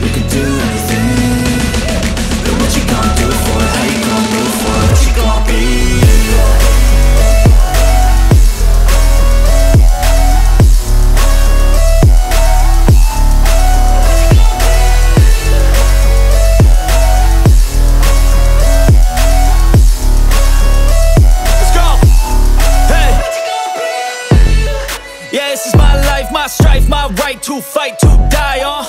we can do anything? But what you gonna do for it? How you gonna move for it? What you gonna be? Let's go! Hey! What you gonna be? Yeah, this is my life, my strife, my right to fight, to die on.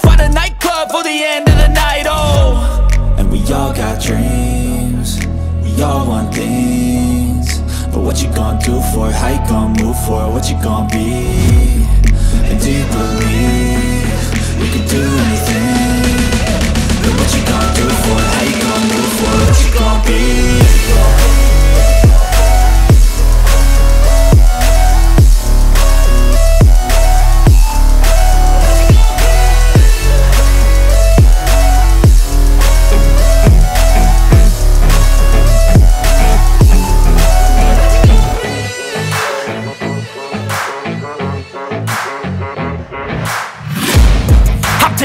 find a nightclub for the end of the night, oh. And we all got dreams, we all want things, but what you gonna do for it? How you gonna move for it? What you gonna be? And do you believe we can do anything? But what you gonna do for it? How you gonna move for it? What you gonna be?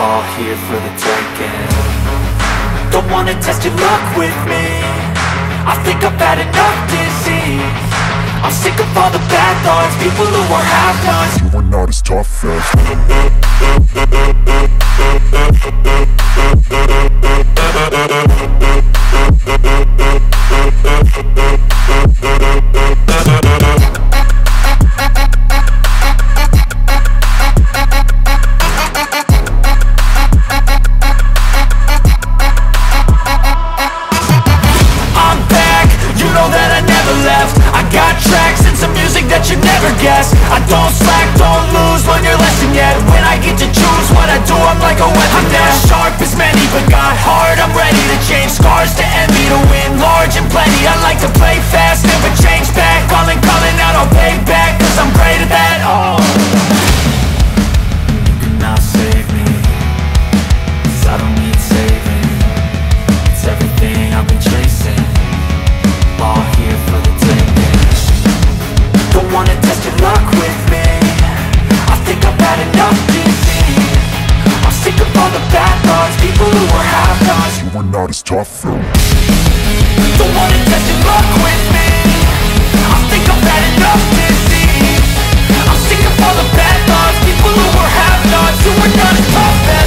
all here for the taking. Don't wanna test your luck with me, I think I've had enough disease. I'm sick of all the bad thoughts, people who are half-nots. You are not as tough as We're gonna stop that.